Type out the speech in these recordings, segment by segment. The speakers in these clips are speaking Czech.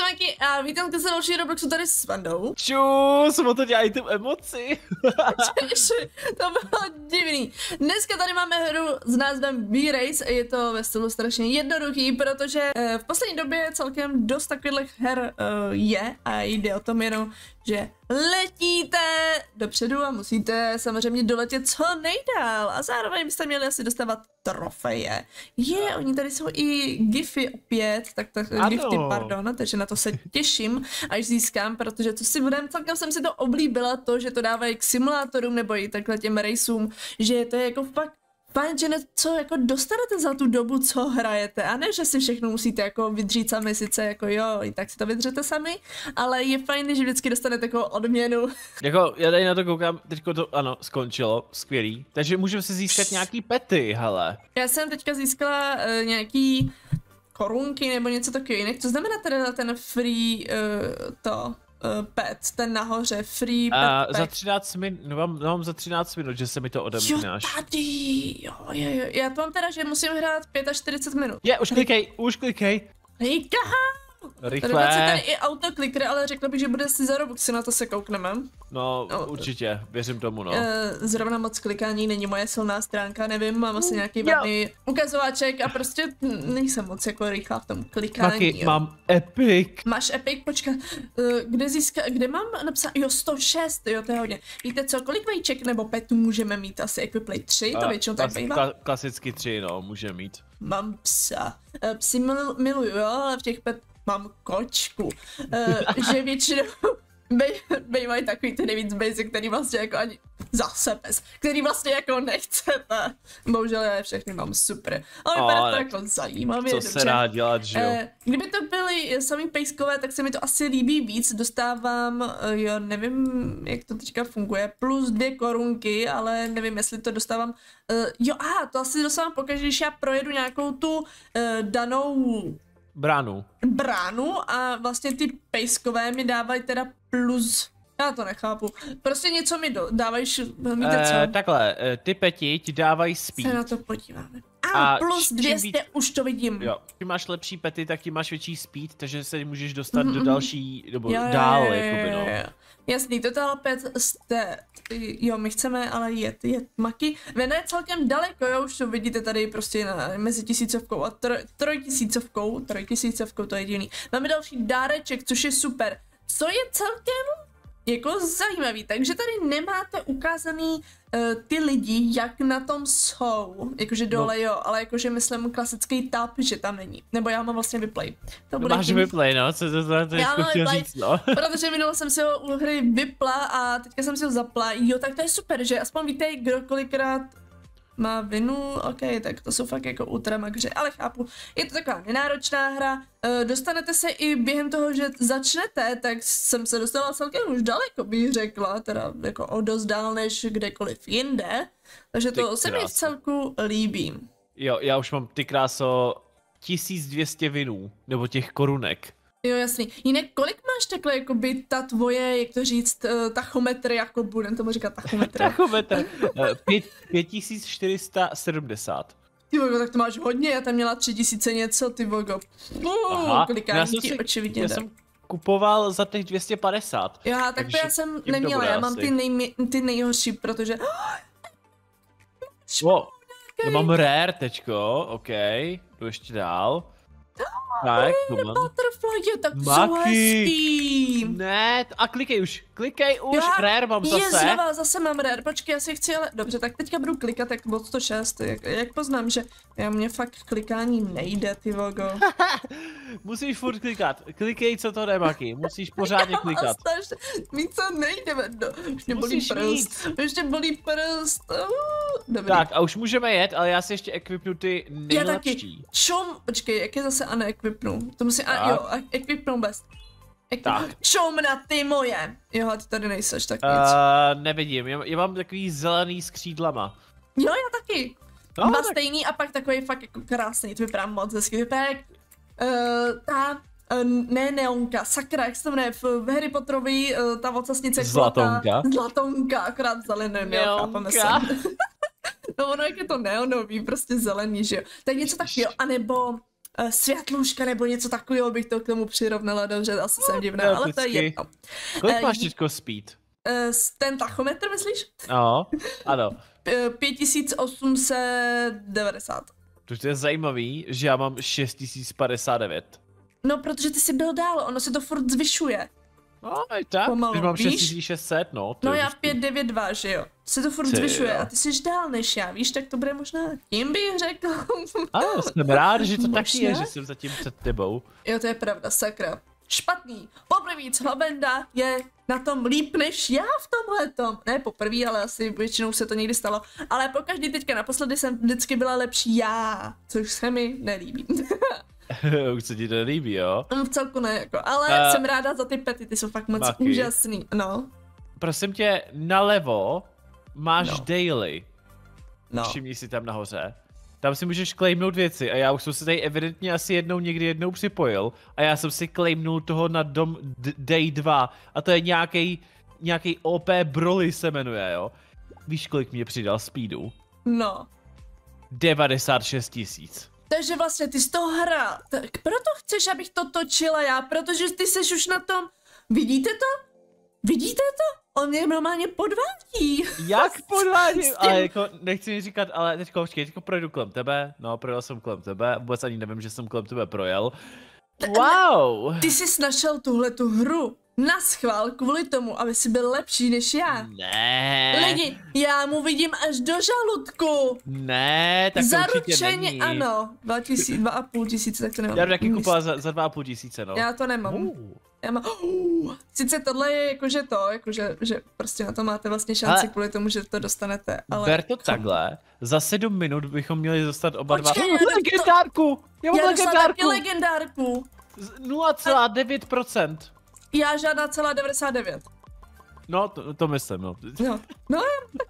jsem Maki a vítám se další Robloxu tady s Vandou. Čus, o to dělají tu emoci. To bylo divný. Dneska tady máme hru s názvem B-Race, je to ve stylu strašně jednoduchý, protože v poslední době celkem dost takových her je a jde o tom jenom, že letíte dopředu a musíte samozřejmě doletět co nejdál a zároveň byste měli asi dostávat trofeje. Je, oni tady jsou i gify opět, gifty, pardon, takže na to se těším, až získám, protože co si budem, celkem jsem si to oblíbila, to, že to dávají k simulátorům nebo i takhle těm rejsům, že to je jako fakt fajn, že něco jako dostanete za tu dobu, co hrajete, a ne, že si všechno musíte jako vydřít sami, sice jako jo, i tak si to vydřete sami, ale je fajn, že vždycky dostanete jako odměnu. Jako, já tady na to koukám, teďko to, ano, skončilo, skvělý, takže můžeme si získat nějaký pety, hele. Já jsem teďka získala nějaký korunky nebo něco takového jinak, co znamená teda ten free pet, ten nahoře, free pet. Za 13 minut, mám za 13 minut, že se mi to odemknáš. Jo, tady, jo, já to mám teda, že musím hrát 45 minut. Je, už klikej, už klikej. Rychle. Tady i autoklikr, ale řekla bych, že bude si za Robuxy, na to se koukneme. No, určitě, věřím tomu, no. Zrovna moc klikání není moje silná stránka, nevím, mám asi nějaký vadný ukazováček a prostě nejsem moc jako rychlá v tom klikání. Maki, mám epic. Máš epic? Počkat, kde mám napsat? Jo, 106, jo, to je hodně. Víte co, kolik vajíček nebo petů můžeme mít? Asi Equiplay 3, to většinou tak bývá. Klasicky 3, no, může mít. Mám psa. Psi miluju, jo, ale v těch pet mám kočku, že většinou bývají takový ten nejvíc basic, který vlastně jako ani zase pes, který vlastně jako nechcete. Bohužel já všechny mám super, ale vypadá to jako zajímavě. Co se dá dělat, že jo? Kdyby to byly samý pejskové, tak se mi to asi líbí víc, dostávám, jo, nevím, jak to teďka funguje, plus 2 korunky, ale nevím, jestli to dostávám, jo, aha, to asi dostávám pokaždé, když já projedu nějakou tu danou bránu a vlastně ty pejskové mi dávají teda plus, já to nechápu, prostě něco mi dávají, víte co? Takhle, ty peti ti dávají speed. Se na to podíváme. A plus 200, už to vidím. Jo, ty máš lepší pety, tak ti máš větší speed, takže se můžeš dostat do další, nebo dál, jakoby, no. Jasný, total 5 jste, jo, my chceme, ale jet Maki. Vena je celkem daleko, jo, už to vidíte tady prostě mezi tisícovkou a trojtisícovkou, to je divný. Máme další dáreček, což je super, co je celkem jako zajímavý, takže tady nemáte ukázaný ty lidi, jak na tom jsou, jakože dole jo, ale jakože myslím klasický tab, že tam není, nebo já mám vlastně vyplay. To bude máš tím vyplay, no, co to znamená, no. Protože minul jsem si ho u hry vypla a teďka jsem si ho zapla, jo, tak to je super, že aspoň víte, kdo kolikrát má vinu, ok, tak to jsou fakt jako ultramakře, ale chápu, je to taková nenáročná hra, dostanete se i během toho, že začnete, tak jsem se dostala celkem už daleko, bych řekla, teda jako o dost dál než kdekoliv jinde, takže to se mi v celku líbí. Jo, já už mám ty kráso 1200 vinů, nebo těch korunek. Jo, jasný. Jinak kolik máš takhle, jakoby ta tvoje, jak to říct, tachometr, jako budem tomu říkat tachometr. Tachometr. 5470. Ty vogo, tak to máš hodně, já tam měla 3000 něco, ty vogo. Klikání ti očividně jde. Kupoval za těch 250. Jo, tak to já jsem neměla, já mám ty nejhorší, protože wow. Já mám rare tečko, ok, jdu ještě dál. Tak, butterfly, jo, tak jsou hezký. Ne, a klikej už, rare mám zase. Jezdová, zase mám rare, počkej, já si chci, ale dobře, tak teďka budu klikat, tak bylo 106, jak poznám, že mě fakt klikání nejde, ty vogo. Musíš furt klikat, klikej, co to jde, Maki, musíš pořádně klikat. Mi co nejde, ještě bolí prst, Dobrý. Tak a už můžeme jet, ale já si ještě ekvipnu ty nejlepší. Já taky, počkej, jak je zase neekvipnu, to musím, jo, ekvipnu bez. Čum na ty moje. Jo, ty tady nejseš, tak nic. Nevidím, já mám takový zelený s křídlama. Jo, já taky. No, dva tak stejný a pak takový fakt jako krásný, to vypadá moc hezky, vypadá jak neonka, sakra, jak se to jmenuje, v Harry Potterovi, ta vocasnice Zlatonka. Zlatonka, akorát zeleným, jo, chápeme se. No ono, jak je to neonový, prostě zelený, že jo. Tak něco takového, anebo světluška nebo něco takového bych to k tomu přirovnala, dobře, asi jsem divná, ale to je jedno. Kolik máš teďko speed? Ten tachometr, myslíš? No, ano. 5890. To je zajímavý, že já mám 6059. No, protože ty jsi byl dál, ono se to furt zvyšuje. No, i tak, pomalu, když mám 6600, no. No já 592, že jo. Se to furt zvyšuje a ty jsi dál než já, víš, tak to bude možná tím bych řekl. Ano, jsem rád, že to tak je, že jsem zatím před tebou. Jo, to je pravda, sakra. Špatný. Poprvé, Lavenda je na tom líp než já v tomhletom. Ne poprvé, ale asi většinou se to někdy stalo. Ale po každý teďka naposledy jsem vždycky byla lepší já, což se mi nelíbí. Už se ti to nelíbí, jo? V celku ne, jako, ale jsem ráda za ty pety, ty jsou fakt moc Maky. Úžasný, no. Prosím tě, nalevo máš daily. No. Všimni si tam nahoře. Tam si můžeš claimnout věci a já už jsem se tady evidentně asi někdy jednou připojil a já jsem si claimnul toho na dom day 2 a to je nějaký OP Broly se jmenuje, jo? Víš, kolik mě přidal speedu? No. 96 000. Takže vlastně ty jsi to hrál, tak proto chceš, abych to točila já, protože ty seš už na tom, vidíte to? Vidíte to? On mě normálně podvádí. Jak podvádí? Ale jako nechci mi říkat, ale teďko, počkej, teďko projdu kolem tebe, no projel jsem kolem tebe, vůbec ani nevím, že jsem kolem tebe projel. Wow! Ty jsi našel tuhletu hru na schvál kvůli tomu, aby jsi byl lepší než já. Ne. Lidi, já mu vidím až do žaludku. Ne, tak zaručeně ano. 2 a půl tisíce, tak to nemám. Já taky kupoval za 2 a půl tisíce, no. Já to nemám. Já mám. Sice tohle je jakože to, jakože že prostě na to máte vlastně šanci ale kvůli tomu, že to dostanete. Ale ber to takhle, za 7 minut bychom měli dostat oba dva. Počkej, já mám legendárku. 0,9%. Já žádná celá 99. No, to myslím, no.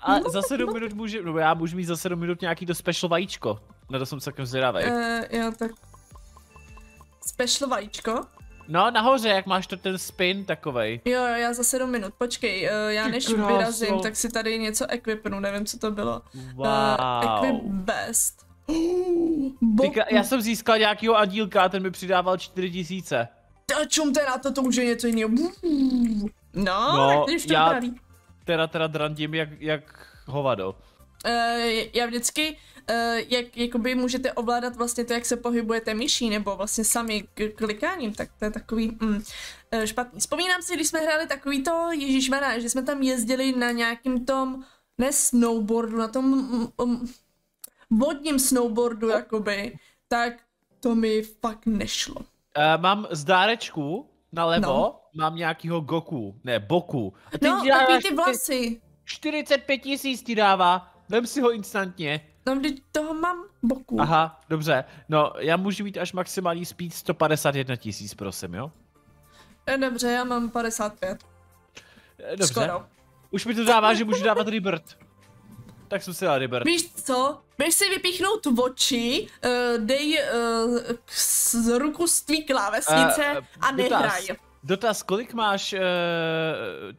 A za 7 minut můžu, no já můžu mít za 7 minut nějaký to special vajíčko. Na to jsem celkem zvědavý. Jo, tak. Special vajíčko? No, nahoře, jak máš to ten spin takovej. Jo, já za 7 minut, počkej, já než vyrazím, tak si tady něco equipnu, nevím, co to bylo. Wow. Equip best. Já jsem získal nějakýho andílka a ten mi přidával 4000. A čum teda, to už je něco jiného. No, když to praví. Teda drandím jak hovado. Já vždycky, jak jakoby můžete ovládat vlastně to, jak se pohybujete myší, nebo vlastně sami klikáním, tak to je takový špatný. Vzpomínám si, když jsme hráli takový to, ježišmana, že jsme tam jezdili na nějakým tom, ne snowboardu, na tom vodním snowboardu jakoby, tak to mi fakt nešlo. Mám z dárečku nalevo, mám nějakýho Goku, ne Boku. A ty takový ty vlasy. 45 000 ti dává, vem si ho instantně. No, toho mám Boku. Aha, dobře, no já můžu mít až maximální speed 151 000, prosím, jo? Dobře, já mám 55. Dobře. Skoro. Už mi to dává, že můžu dávat rybert. Tak jsem si dal rybert. Víš co? Běž si vypíchnout oči, dej z ruku z tvý klávesnice a nehraj. Dotaz, kolik máš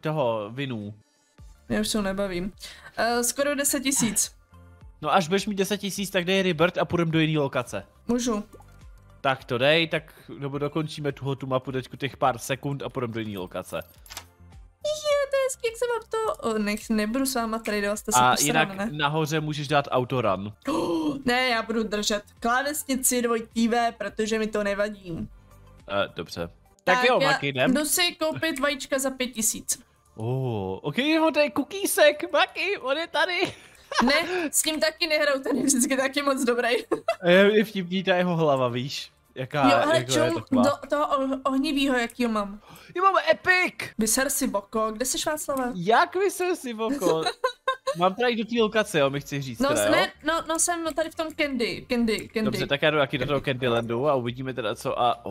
toho vinů? Já už to nebavím. Skoro 10 000. No až budeš mít 10 000, tak dej rybert a půjdem do jiné lokace. Můžu. Tak to dej, tak nebo dokončíme tu mapu teďku těch pár sekund a půjdem do jiné lokace. Jak se vám to... Nech, nebudu s váma tradovat, jste se posrané. A jinak nahoře můžeš dát autorun. Ne, já budu držet klávesnici dvojtývé, protože mi to nevadí. Dobře. Tak jo, Maky, jdem. Jdu si koupit vajíčka za 5000. Ok, to je Makousek, Maky, on je tady. Ne, s ním taky nehrou, ten je vždycky taky moc dobrý. Je vtipný ta jeho hlava, víš? Jaká, jo, ale čum, do toho ohnivýho, jakýho mám. Já mám epic! Vyser si boko, kde jsi, Václava? Jak vyser si boko? Mám tady do té lokace, jo, mi chci říct. No, teda, ne, no, jsem tady v tom Candy. Dobře, tak já jdu taky do toho Candylandu a uvidíme teda co a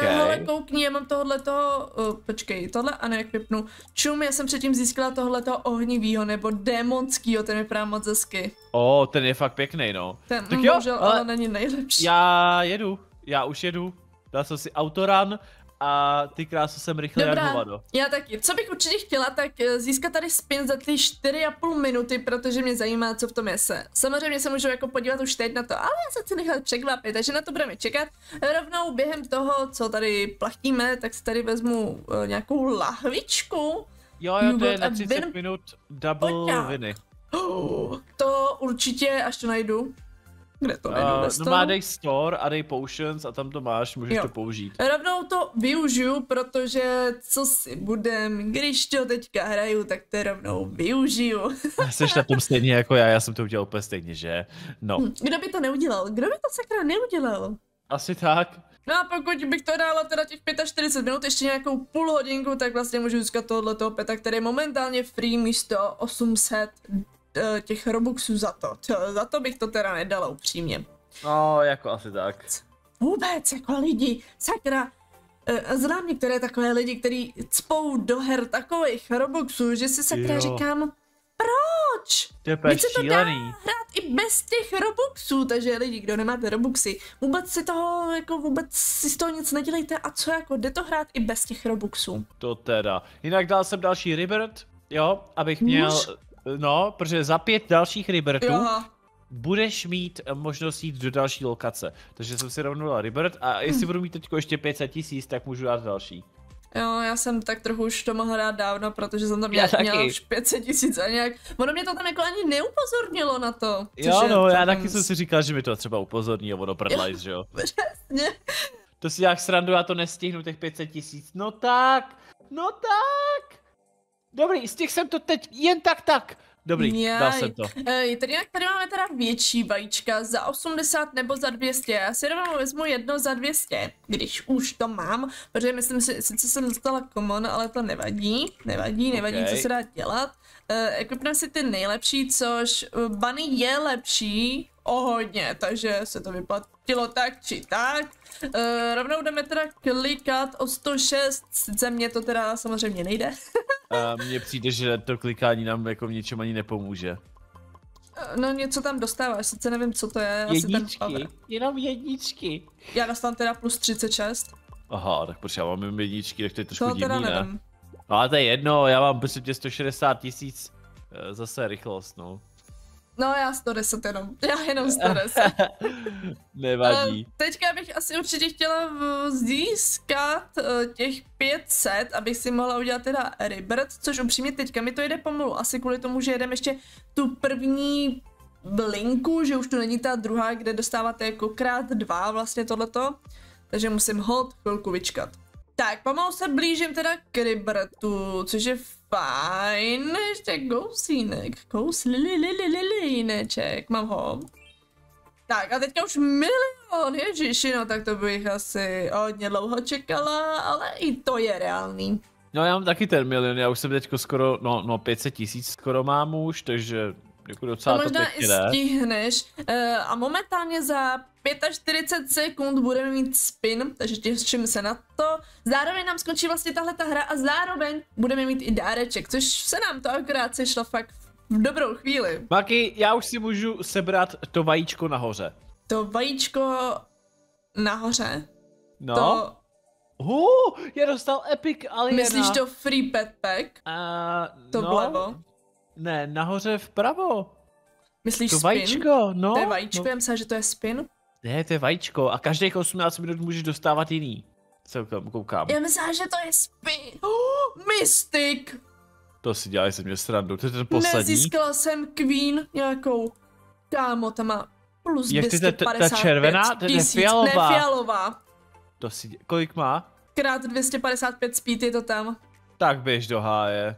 hele, koukni, já mám tohohletoho, počkej, tohle a neequipnu. Čum, já jsem předtím získala tohohletoho ohnivýho, nebo démonskýho, ten je právě moc hezky. Ten je fakt pěkný, no. Ten, tak jo, bohužel, ale není nejlepší. Já už jedu, dal jsem si autorun a ty krásu jsem rychle jak hovado. Já taky. Co bych určitě chtěla, tak získat tady spin za ty 4,5 minuty, protože mě zajímá, co v tom je se. Samozřejmě se můžu jako podívat už teď na to, ale já se chci nechat překvapit, takže na to budeme čekat. Rovnou během toho, co tady plachtíme, tak si tady vezmu nějakou lahvičku. Jo, to je na 30 minut double viny. To určitě, až to najdu. Kde to najdu? No má dej store a dej potions a tam to máš, můžeš to použít. Rovnou to využiju, protože co si budem, když to teďka hraju, tak to rovnou využiju. Jseš na tom stejně jako já jsem to udělal úplně stejně, že? No. Kdo by to neudělal? Kdo by to sakra neudělal? Asi tak. No a pokud bych to dala teda těch 45 minut, ještě nějakou půl hodinku, tak vlastně můžu získat tohleto peta, který je momentálně free místo 800 těch robuxů za to. Za to bych to teda nedala upřímně. No, jako asi tak. Vůbec, jako lidi, sakra. Znám některé takové lidi, kteří cpou do her takových robuxů, že si sakra říkám, proč? Teď se to dá hrát i bez těch robuxů, takže lidi, kdo nemáte robuxy, vůbec si z toho nic nedělejte a co jako, jde to hrát i bez těch robuxů. To teda, jinak dal jsem další ribert, jo, abych měl, no, protože za 5 dalších ribertů budeš mít možnost jít do další lokace, takže jsem si rovnou dal ribert a jestli budu mít teď ještě 500 000, tak můžu dát další. Jo, já jsem tak trochu už to mohla dát dávno, protože jsem tam měla už 500 000 a nějak. Ono mě to tam jako ani neupozornilo na to. Jo, no, já taky jsem si říkal, že mi to třeba upozorní, ono prdlajs, že jo? Přesně. To si nějak srandu, já to nestihnu, těch 500 000. No tak. Dobrý, stihl jsem to teď jen tak. Dobrý, dal jsem to. Tady máme teda větší vajíčka za 80 nebo za 200. Já si rovnou vezmu jedno za 200, když už to mám, protože myslím si, sice jsem dostala common, ale to nevadí, co se dá dělat. Equipneme si ty nejlepší, což Bunny je lepší o hodně, takže se to vyplatilo tak či tak. Rovnou jdeme teda klikat o 106, sice mě to teda samozřejmě nejde. Mně přijde, že to klikání nám jako v něčem ani nepomůže. No něco tam dostáváš, sice nevím, co to je. Jedničky, jenom jedničky. Já dostám teda plus 36. Aha, tak proč já mám jenom jedničky, tak to je trošku divný, teda nevím. No, ale to je jedno, já mám prostě 160 000, zase rychlost, no. No já 110 jenom, Nevadí. Teďka bych asi určitě chtěla získat těch 500, abych si mohla udělat teda ribert, což upřímně teďka mi to jede pomalu, asi kvůli tomu, že jedeme ještě tu první blinku, že už tu není ta druhá, kde dostáváte jako krát 2 vlastně tohleto, takže musím holt chvilku vyčkat. Tak, pomalu se blížím teda k ribertu, což je fajn, ještě kousínek, mám ho. Tak a teďka už milion, ježiši, no tak to bych asi hodně dlouho čekala, ale i to je reálný. No já mám taky ten milion, já už jsem teďko skoro, no 500 000 skoro mám už, takže jako docela to možná i stihneš a momentálně za 45 sekund budeme mít spin, takže těším se na to. Zároveň nám skončí vlastně tahle ta hra a zároveň budeme mít i dáreček, což se nám to akorát sešlo fakt v dobrou chvíli. Maki, já už si můžu sebrat to vajíčko nahoře. To vajíčko nahoře? No. To... já dostal epic aliena. Myslíš to free pet pack? To vlevo? Ne, nahoře vpravo. Myslíš to spin? Vajíčko, no. To je vajíčko, já myslím, že to je spin. Ne, to je vajíčko a každých 18 minut můžeš dostávat jiný. Celkem koukám. Já myslím, že to je spin. Mystic. To si dělali se mě srandu, to je ten poslední. Nezískala jsem Queen nějakou. Kámo, ta má plus 255 000. Jak ta červená? To je fialová. Ne, fialová. To si dělali, kolik má? Krát 255 speed je to tam. Tak běž do háje.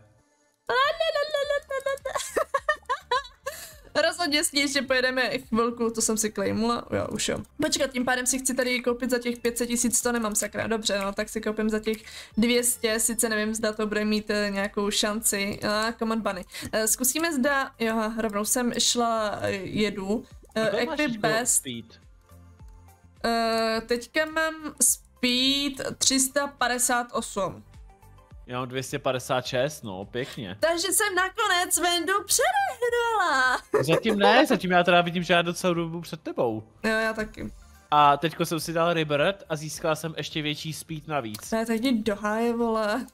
Rozhodně s ní ještě pojedeme chvilku, to jsem si klejmula, já už jo. Počkat, tím pádem si chci tady koupit za těch 500 000, to nemám sakra, dobře, no tak si koupím za těch 200, sice nevím, zda to bude mít nějakou šanci. Come on bunny. Zkusíme zda, jo, rovnou jsem šla, jedu. Equip best. Teďka mám speed 358. Já mám 256, no, pěkně. Takže jsem nakonec Vendu předehnala. Zatím ne, zatím já teda vidím, že já docela dobu před tebou. Jo, já taky. A teďko jsem si dal Rebirth a získala jsem ještě větší speed navíc. Ne, takže doháje, vole.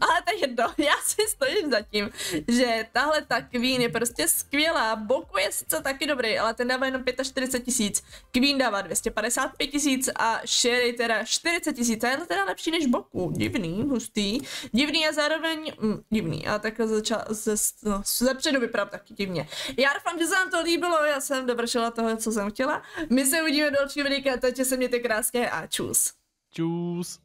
Ale takže já si stojím za tím, že tahle ta Queen je prostě skvělá. Boku je sice taky dobrý, ale ten dává jenom 45 000. Queen dává 255 000 a Sherry teda 40 000. A je to teda lepší než Boku. Divný, hustý. Divný a zároveň... divný. A takhle zepředu vypadám taky divně. Já doufám, že se vám to líbilo. Já jsem dovršila toho, co jsem chtěla. My se uvidíme do dalšího videa, takže se mějte krásně a čus. Čus.